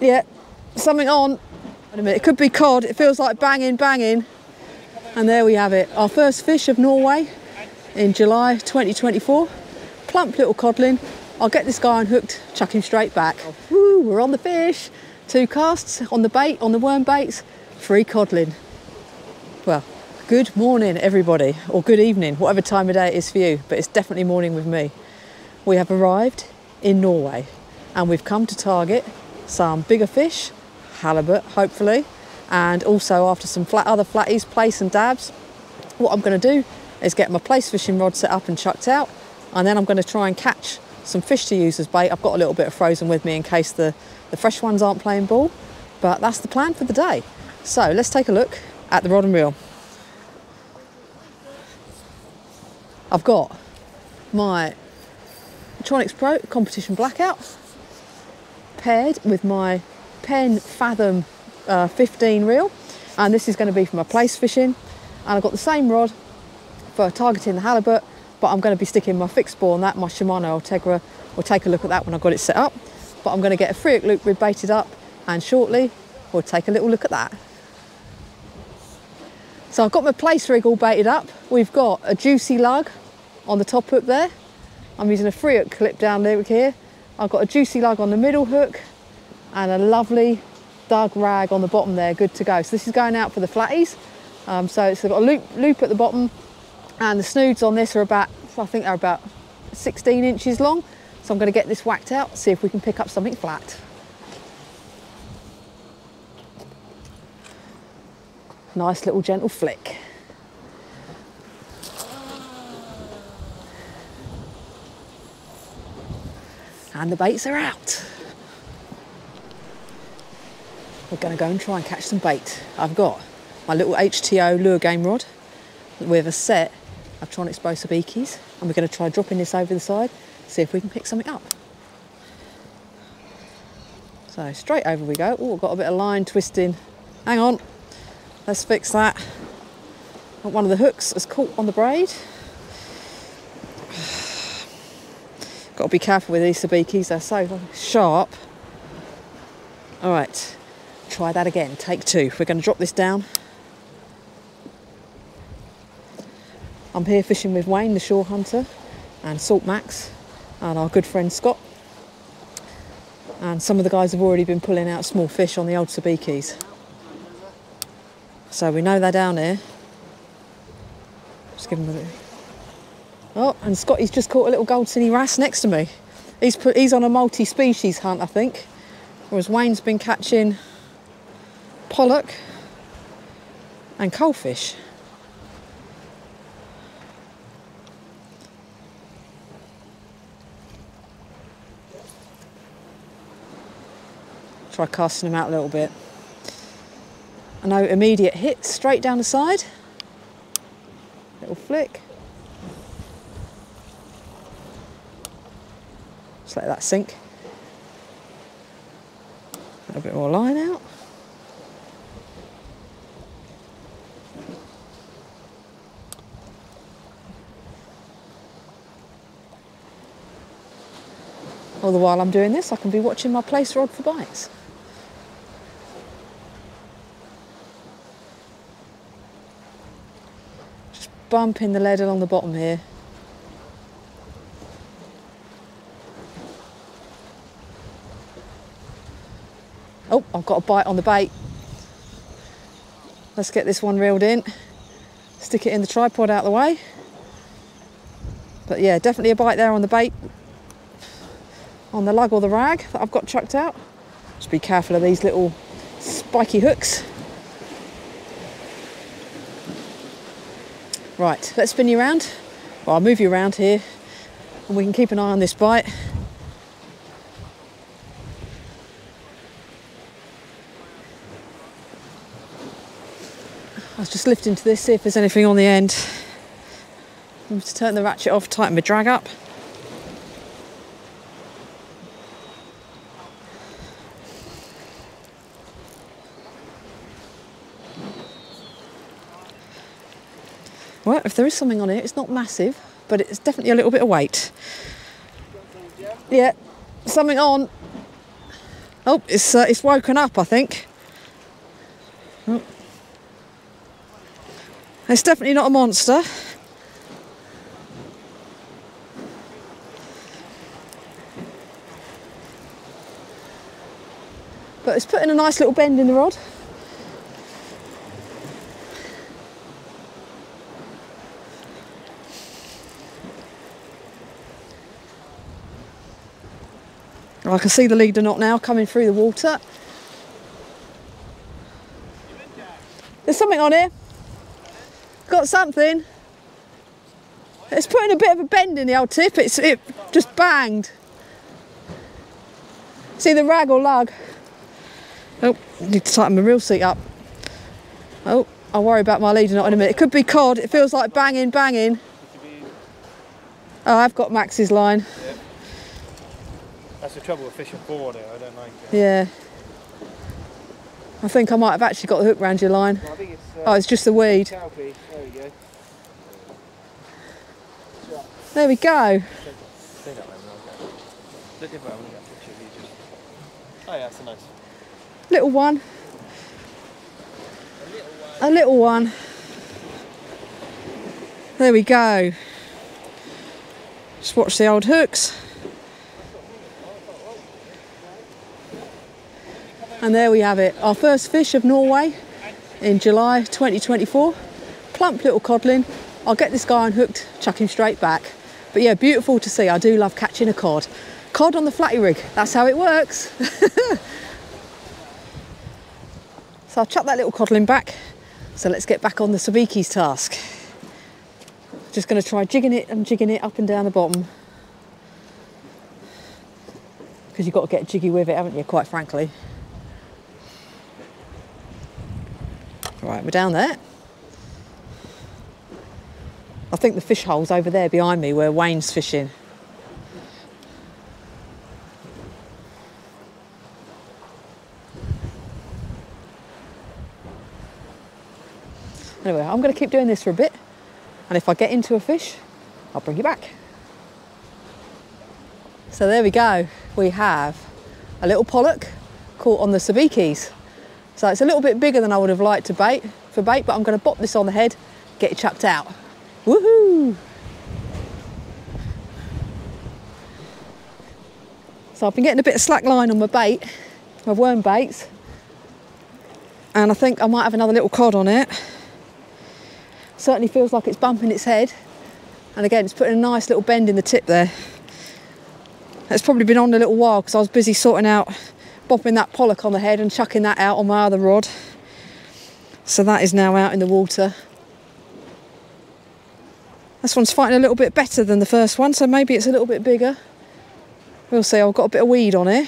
Yeah, something on. Wait a minute, it could be cod. It feels like banging, banging. And there we have it. Our first fish of Norway in July 2024. Plump little codling. I'll get this guy unhooked, chuck him straight back. Woo, we're on the fish. 2 casts on the bait, on the worm baits, free codling. Well, good morning everybody, or good evening, whatever time of day it is for you, but it's definitely morning with me. We have arrived in Norway and we've come to target some bigger fish, halibut hopefully, and also after some other flatties, plaice and dabs. What I'm going to do is get my plaice fishing rod set up and chucked out, and then I'm going to try and catch some fish to use as bait. I've got a little bit of frozen with me in case the fresh ones aren't playing ball, but that's the plan for the day. So let's take a look at the rod and reel. I've got my Tronix Pro Competition Blackout paired with my Penn Fathom 15 reel, and this is going to be for my plaice fishing, and I've got the same rod for targeting the halibut, but I'm going to be sticking my fixed bore on that, my Shimano Ultegra. We'll take a look at that when I've got it set up, but I'm going to get a free loop rig baited up and shortly we'll take a little look at that. So I've got my plaice rig all baited up. We've got a juicy lug on the top hook there. I'm using a free hook clip down there here. I've got a juicy lug on the middle hook and a lovely dug rag on the bottom there, good to go. So this is going out for the flatties. So it's got a loop at the bottom, and the snoods on this are about, I think they're about 16 inches long. So I'm going to get this whacked out, see if we can pick up something flat. Nice little gentle flick. And the baits are out. We're going to go and try and catch some bait. I've got my little HTO lure game rod with a set of Tronix Bozza Beakies, and we're going to try dropping this over the side, see if we can pick something up. So straight over we go. Oh, I've got a bit of line twisting. Hang on, let's fix that. One of the hooks is caught on the braid. Got to be careful with these sabikis, they're so sharp. All right, try that again, take 2. We're going to drop this down. I'm here fishing with Wayne, the shore hunter, and Salt Max, and our good friend Scott. And some of the guys have already been pulling out small fish on the old sabikis. So we know they're down here. Just give them a little. Oh, and Scotty's just caught a little gold silly wrasse next to me. He's on a multi-species hunt, I think, whereas Wayne's been catching pollock and coalfish. Try casting them out a little bit. I know, immediate hit, straight down the side. Little flick. Just let that sink. A little bit more line out. All the while I'm doing this, I can be watching my plaice rod for bites. Bumping the lead along the bottom here. Oh, I've got a bite on the bait. Let's get this one reeled in. Stick it in the tripod out of the way. But yeah, definitely a bite there on the bait. On the lug or the rag that I've got chucked out. Just be careful of these little spiky hooks. Right, let's spin you around. Well, I'll move you around here and we can keep an eye on this bite. I was just lifting to this, see if there's anything on the end. I'm going to turn the ratchet off, tighten my drag up. Well, if there is something on here, it's not massive, but it's definitely a little bit of weight. Yeah, something on. Oh, it's woken up, I think. Oh. It's definitely not a monster. But it's putting a nice little bend in the rod. I can see the leader knot now coming through the water. There's something on here. Got something. It's putting a bit of a bend in the old tip. It just banged. See the rag or lug. Oh, I need to tighten my reel seat up. Oh, I'll worry about my leader knot in a minute. It could be cod. It feels like banging, banging. Oh, I've got Max's line. Yeah. That's the trouble with fishing forward here, I don't like it. Yeah. I think I might have actually got the hook round your line. No, I think it's, oh, it's just the weed. There we go. There we go. Oh yeah, that's a nice one. Little one. A little one. There we go. Just watch the old hooks. And there we have it, our first fish of Norway in July 2024. Plump little codling. I'll get this guy unhooked, chuck him straight back. But yeah, beautiful to see. I do love catching a cod. Cod on the flatty rig, that's how it works. So I'll chuck that little codling back. So let's get back on the Sabikis task. Just gonna try jigging it up and down the bottom. Because you've got to get jiggy with it, haven't you, quite frankly. Right, we're down there. I think the fish hole's over there behind me where Wayne's fishing. Anyway, I'm going to keep doing this for a bit, and if I get into a fish, I'll bring you back. So there we go. We have a little pollock caught on the Sabikis. So it's a little bit bigger than I would have liked to bait for bait, but I'm going to bop this on the head, get it chucked out. Woohoo! So I've been getting a bit of slack line on my bait, my worm baits, and I think I might have another little cod on it. Certainly feels like it's bumping its head, and again it's putting a nice little bend in the tip there. It's probably been on a little while because I was busy sorting out, bopping that pollock on the head and chucking that out on my other rod. So that is now out in the water. This one's fighting a little bit better than the first one, so maybe it's a little bit bigger. We'll see. I've got a bit of weed on here.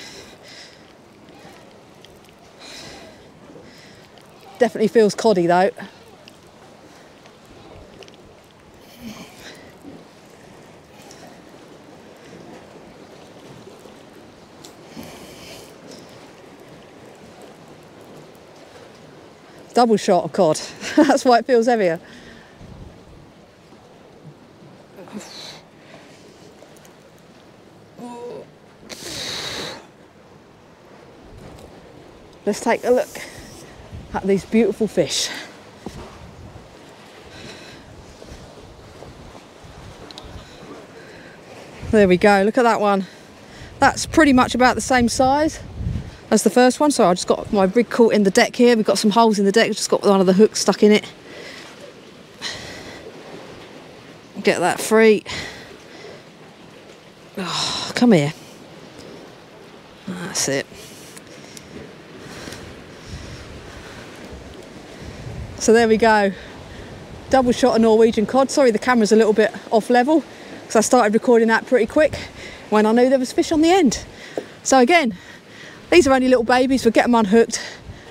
Definitely feels coddy though. Double shot of cod. That's why it feels heavier. Let's take a look at these beautiful fish. There we go. Look at that one. That's pretty much about the same size as the first one. So I just got my rig caught in the deck here. We've got some holes in the deck. I've just got one of the hooks stuck in it. Get that free. Oh, come here. That's it. So there we go. Double shot of Norwegian cod. Sorry, the camera's a little bit off level because I started recording that pretty quick when I knew there was fish on the end. So again, these are only little babies. We'll get them unhooked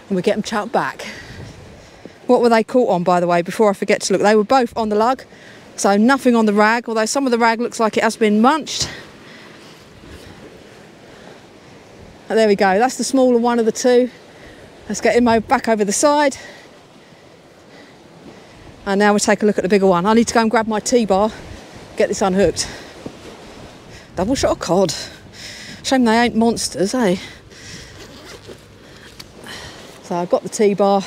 and we'll get them chucked back. What were they caught on, by the way, before I forget to look? They were both on the lug, so nothing on the rag, although some of the rag looks like it has been munched. And there we go. That's the smaller one of the two. Let's get him back over the side. And now we'll take a look at the bigger one. I need to go and grab my T-bar, get this unhooked. Double shot of cod. Shame they ain't monsters, eh? So I've got the T-bar.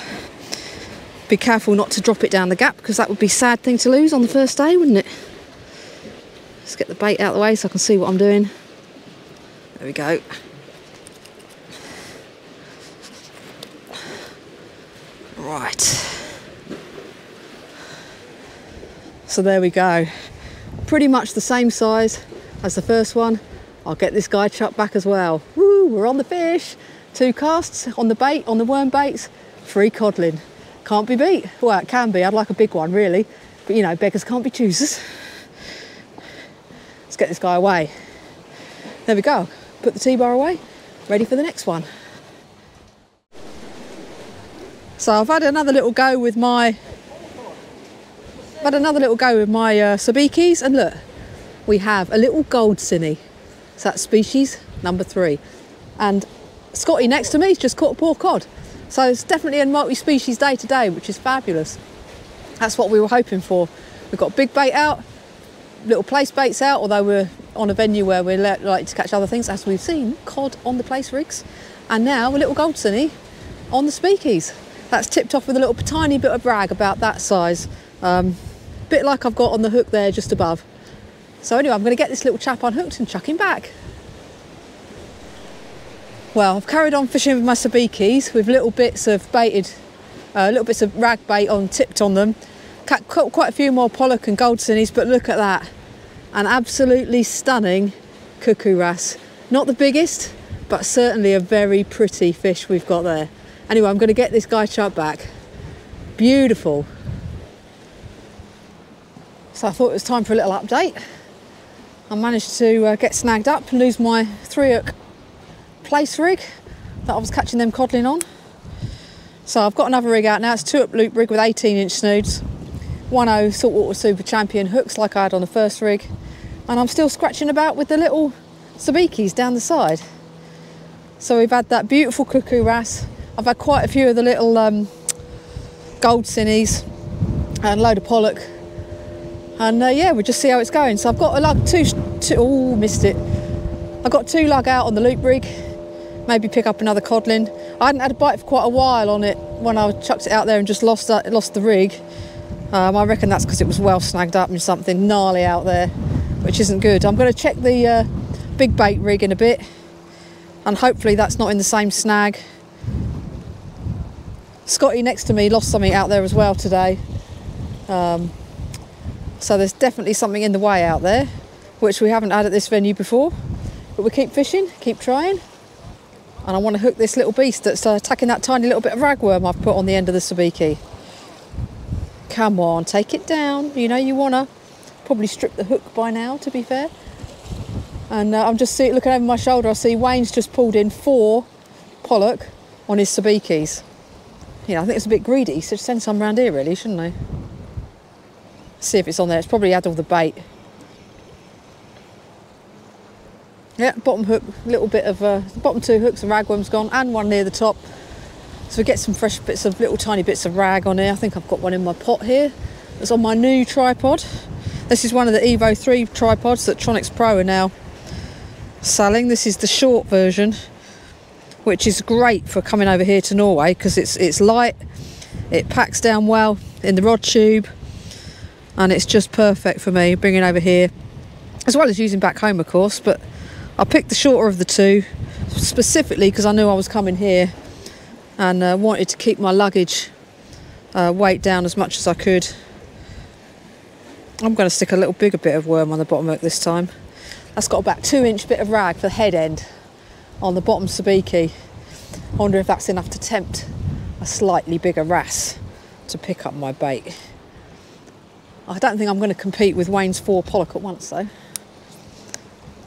Be careful not to drop it down the gap, because that would be a sad thing to lose on the first day, wouldn't it? Let's get the bait out of the way so I can see what I'm doing. There we go. Right. So there we go. Pretty much the same size as the first one. I'll get this guy chucked back as well. Woo, we're on the fish. 2 casts on the bait, on the worm baits, free codling. Can't be beat. Well, it can be. I'd like a big one, really. But, you know, beggars can't be choosers. Let's get this guy away. There we go. Put the T-bar away. Ready for the next one. So I've had another little go with my... Sabikis, and look, we have a little gold cinny. So that's species number 3. And Scotty next to me's just caught a poor cod. So it's definitely a multi-species day today, which is fabulous. That's what we were hoping for. We've got big bait out, little plaice baits out, although we're on a venue where we like to catch other things, as we've seen, cod on the plaice rigs, and now a little gold cinny on the speakies. That's tipped off with a little tiny bit of brag about that size. Bit like I've got on the hook there just above. So anyway, I'm going to get this little chap unhooked and chuck him back. Well, I've carried on fishing with my sabikis with little bits of baited, little bits of rag bait tipped on them. Caught quite a few more pollock and gold cinnies, but look at that. An absolutely stunning cuckoo wrasse. Not the biggest, but certainly a very pretty fish we've got there. Anyway, I'm going to get this guy chucked back. Beautiful. So I thought it was time for a little update. I managed to get snagged up and lose my 3-hook plaice rig that I was catching them codling on. So I've got another rig out now. It's a 2-up loop rig with 18-inch snoods, 1.0 saltwater super champion hooks like I had on the first rig, and I'm still scratching about with the little sabikis down the side. So we've had that beautiful cuckoo wrasse. I've had quite a few of the little gold cinnies and a load of pollock, and yeah, we'll just see how it's going. So I've got a lug I've got 2 lug out on the loop rig. Maybe pick up another codling. I hadn't had a bite for quite a while on it when I chucked it out there and just lost the rig. I reckon that's because it was well snagged up and something gnarly out there, which isn't good. I'm going to check the big bait rig in a bit, and hopefully that's not in the same snag. Scotty next to me lost something out there as well today. So there's definitely something in the way out there, which we haven't had at this venue before. But we keep fishing, keep trying. And I want to hook this little beast that's attacking that tiny little bit of ragworm I've put on the end of the sabiki. Come on, take it down. You know you want to. Probably strip the hook by now, to be fair. And I'm just looking over my shoulder. I see Wayne's just pulled in 4 pollock on his sabikis. You know, I think it's a bit greedy, so send some round here really, shouldn't I? See if it's on there. It's probably had all the bait. Yeah, bottom hook, little bit of bottom 2 hooks and ragworm's gone, and one near the top. So we get some fresh bits of little tiny bits of rag on here. I think I've got one in my pot here. It's on my new tripod. This is one of the Evo 3 tripods that Tronix Pro are now selling. This is the short version, which is great for coming over here to Norway because it's light, it packs down well in the rod tube, and it's just perfect for me bringing over here, as well as using back home, of course. But I picked the shorter of the 2 specifically because I knew I was coming here and wanted to keep my luggage weight down as much as I could. I'm going to stick a little bigger bit of worm on the bottom hook this time. That's got about 2-inch bit of rag for the head end on the bottom sabiki. I wonder if that's enough to tempt a slightly bigger wrasse to pick up my bait. I don't think I'm going to compete with Wayne's 4 pollock at once though.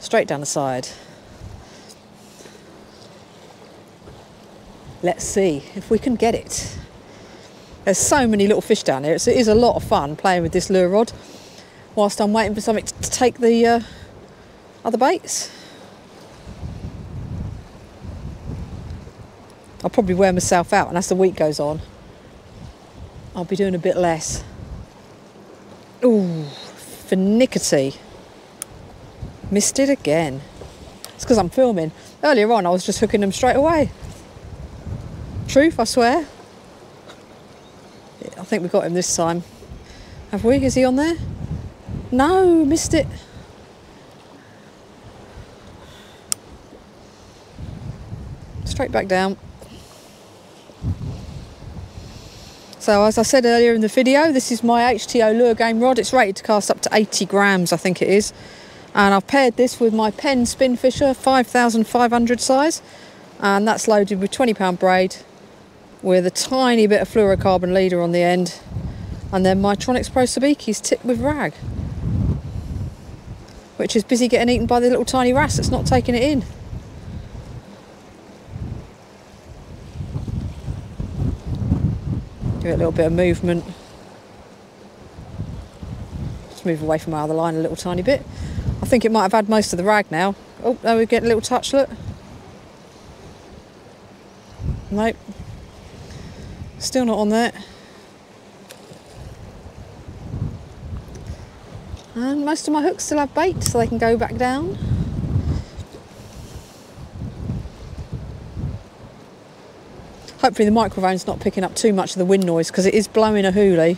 Straight down the side. Let's see if we can get it. There's so many little fish down here. It is a lot of fun playing with this lure rod whilst I'm waiting for something to take the other baits. I'll probably wear myself out, and as the week goes on, I'll be doing a bit less. Ooh, finickety. Missed it again. It's because I'm filming. Earlier on, I was just hooking them straight away. Truth, I swear. I think we got him this time. Have we? Is he on there? No, missed it. Straight back down. So as I said earlier in the video, this is my HTO lure game rod. It's rated to cast up to 80 grams, I think it is. And I've paired this with my Penn Spinfisher 5,500 size. And that's loaded with 20-pound braid with a tiny bit of fluorocarbon leader on the end. And then my Tronix Pro Evo 3 tipped with rag, which is busy getting eaten by the little tiny wrasse that's not taking it in. Give it a little bit of movement. Just move away from my other line a little tiny bit. I think it might have had most of the rag now. Oh, there we get a little touch, look. Nope. Still not on there. And most of my hooks still have bait, so they can go back down. Hopefully the microphone's not picking up too much of the wind noise, because it is blowing a hoolie.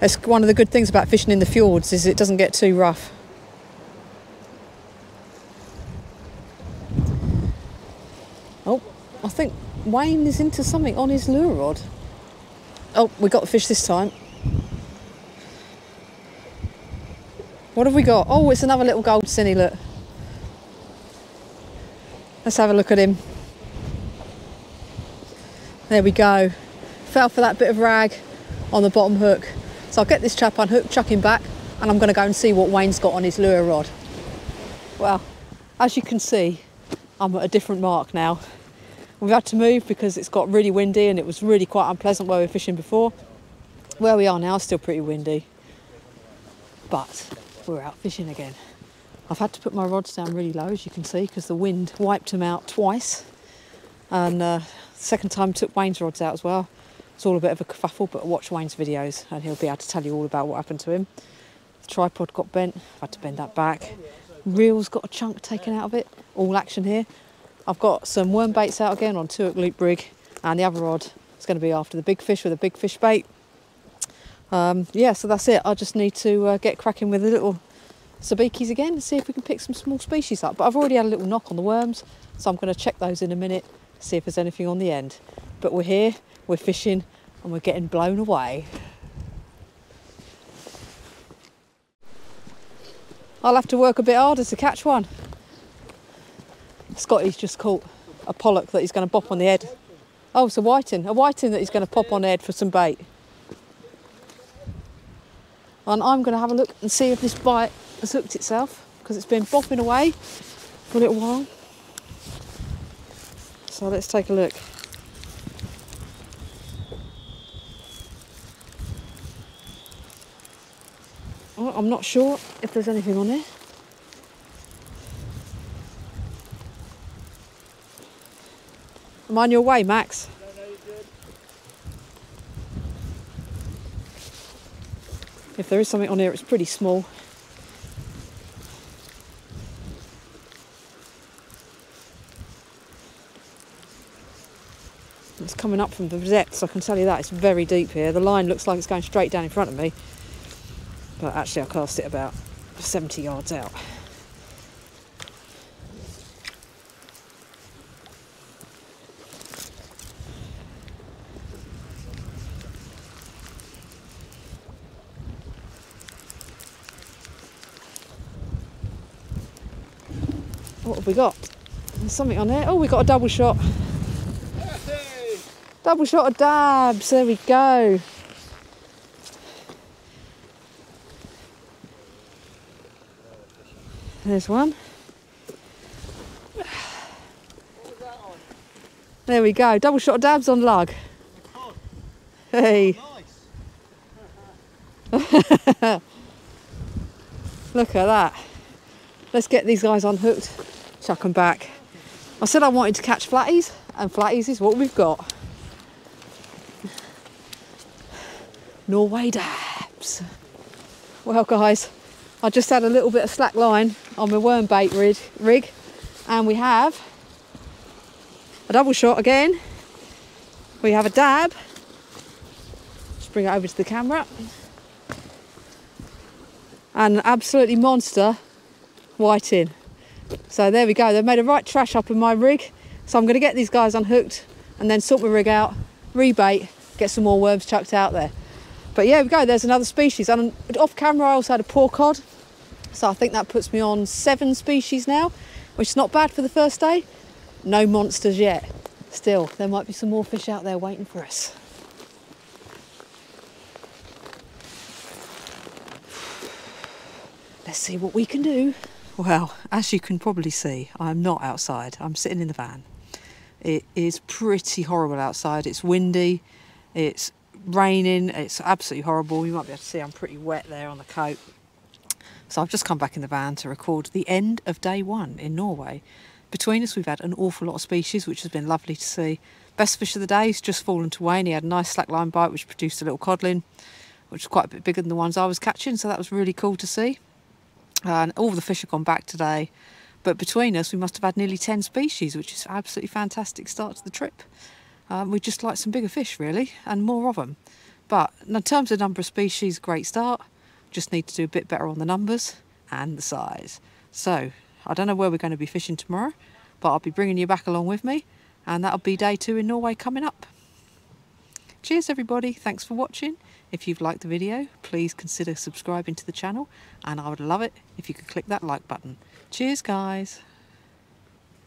That's one of the good things about fishing in the fjords, is it doesn't get too rough. Oh, I think Wayne is into something on his lure rod. Oh, we got the fish this time. What have we got? Oh, it's another little gold cine, look. Let's have a look at him. There we go. Fell for that bit of rag on the bottom hook. So I'll get this chap unhooked, chuck him back, and I'm going to go and see what Wayne's got on his lure rod. Well, as you can see, I'm at a different mark now. We've had to move because it's got really windy and it was really quite unpleasant where we were fishing before. Where we are now is still pretty windy, but we're out fishing again. I've had to put my rods down really low, as you can see, because the wind wiped them out twice, and second time took Wayne's rods out as well. It's all a bit of a kerfuffle, but watch Wayne's videos and he'll be able to tell you all about what happened to him. The tripod got bent, I've had to bend that back. Reel's got a chunk taken out of it. All action here. I've got some worm baits out again on 2-hook loop rig, and the other rod is going to be after the big fish with a big fish bait. Yeah, so that's it. I just need to get cracking with the little sabikis again and see if we can pick some small species up. But I've already had a little knock on the worms, so I'm going to check those in a minute, see if there's anything on the end. But we're here, we're fishing, and we're getting blown away. I'll have to work a bit harder to catch one. Scotty's just caught a pollock that he's going to bop on the head. Oh, it's a whiting that he's going to pop on the head for some bait. And I'm going to have a look and see if this bite has hooked itself, because it's been bopping away for a little while. So let's take a look. Oh, I'm not sure if there's anything on there. Am I on your way, Max? If there is something on here, it's pretty small. It's coming up from the depths, I can tell you that. It's very deep here. The line looks like it's going straight down in front of me, but actually I cast it about 70 yards out. What have we got? There's something on there. Oh, we got a double shot. Hey. Double shot of dabs. There we go. There's one. What was that on? There we go. Double shot of dabs on lug. Oh, hey. Nice. Look at that. Let's get these guys unhooked. Chuck them back. I said I wanted to catch flatties, and flatties is what we've got. Norway dabs. Well guys, I just had a little bit of slack line on my worm bait rig, and we have a double shot again. We have a dab. Just bring it over to the camera. And an absolutely monster whiting. So there we go. They've made a right trash up in my rig. So I'm going to get these guys unhooked and then sort my rig out, rebait, get some more worms chucked out there. But yeah, we go. There's another species. And off camera, I also had a poor cod. So I think that puts me on 7 species now, which is not bad for the first day. No monsters yet. Still, there might be some more fish out there waiting for us. Let's see what we can do. Well, as you can probably see, I'm not outside. I'm sitting in the van. It is pretty horrible outside. It's windy. It's raining. It's absolutely horrible. You might be able to see I'm pretty wet there on the coat. So I've just come back in the van to record the end of day 1 in Norway. Between us, we've had an awful lot of species, which has been lovely to see. Best fish of the day has just fallen to Wayne. He had a nice slackline bite, which produced a little codlin, which was quite a bit bigger than the ones I was catching. So that was really cool to see. And all the fish have gone back today. But between us, we must have had nearly 10 species, which is absolutely fantastic start to the trip. We'd just like some bigger fish, really, and more of them. But in terms of number of species, great start. Just need to do a bit better on the numbers and the size. So I don't know where we're going to be fishing tomorrow, but I'll be bringing you back along with me, and that'll be day 2 in Norway coming up. Cheers everybody, thanks for watching. If you've liked the video, please consider subscribing to the channel, and I would love it if you could click that like button. Cheers guys.